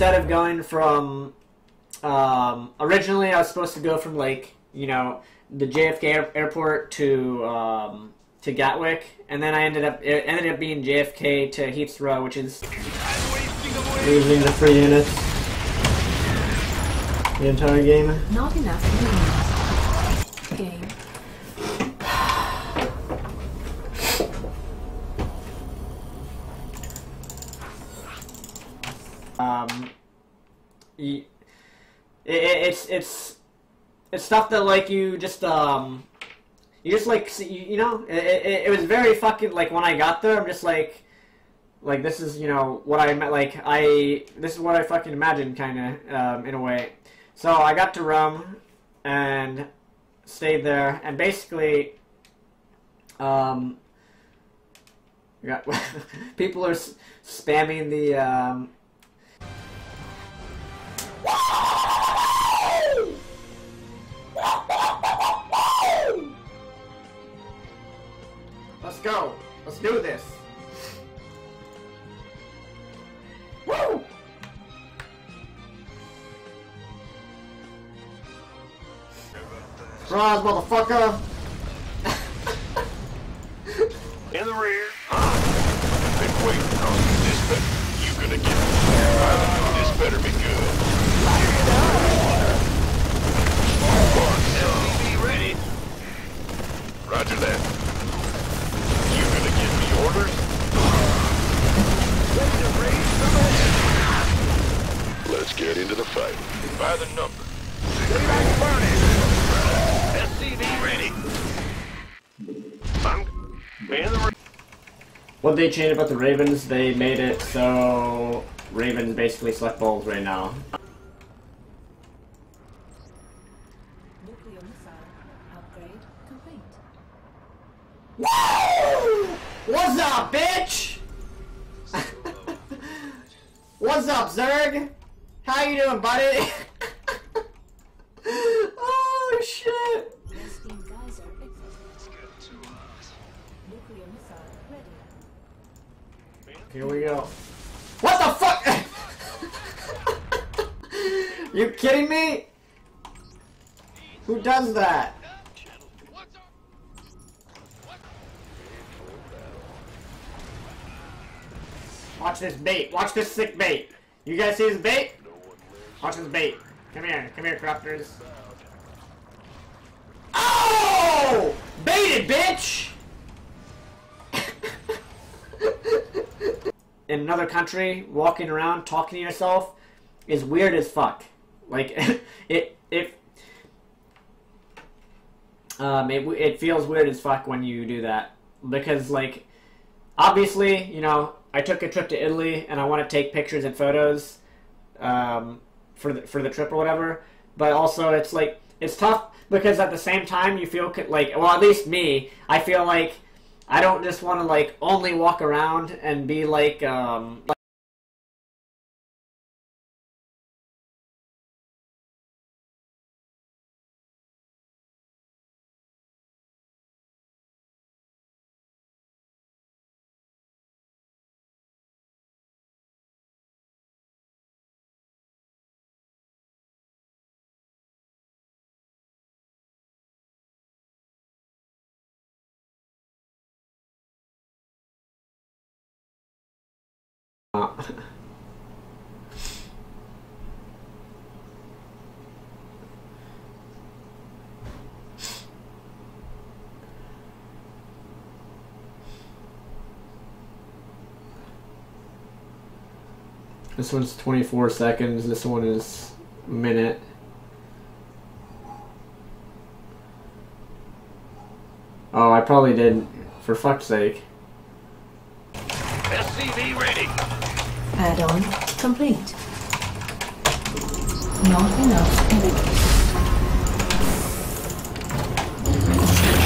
instead of going from, originally I was supposed to go from, like, you know, the JFK airport to Gatwick, and then it ended up being JFK to Heathrow, which is losing the 3 units the entire game. Not enough units. Game. It's stuff that, like, you was very fucking, like, when I got there, I'm just like, this is, you know, what I meant, like, this is what I fucking imagined, kinda, in a way. So I got to Rum, and stayed there, and basically, yeah, people are spamming the, let's go. Let's do this. Woo! Surprise, motherfucker! In the rear. Hey, wait, this better. You gonna get this better be good. Ready. Roger that. Orders? Let's get into the fight. By the number. SCV ready. What they changed about the Ravens, they made it so Ravens basically select balls right now. Nuclear missile upgrade complete. Woo! What's up, bitch? What's up, Zerg? How you doing, buddy? Oh, shit. Here we go. What the fuck? You kidding me? Who does that? Watch this bait. Watch this sick bait. You guys see this bait? Watch this bait. Come here. Come here, crafters. Oh! Baited, bitch! In another country, walking around, talking to yourself is weird as fuck. Like, it feels weird as fuck when you do that. Because, like, obviously, you know, I took a trip to Italy, and I want to take pictures and photos for the trip or whatever. But also, it's like, it's tough because at the same time you feel like, well, at least me, I feel like I don't just want to, like, only walk around and be like, This one's 24 seconds, this one is a minute. Oh, I probably didn't, for fuck's sake. SCV ready. Add-on complete. Not enough units.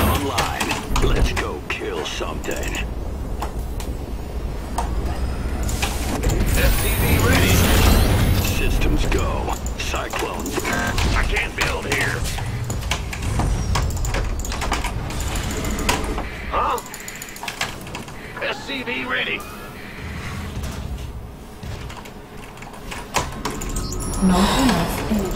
Online. Let's go kill something. SCV ready. Systems go. Cyclone. I can't build here. Huh? SCV ready. North and West.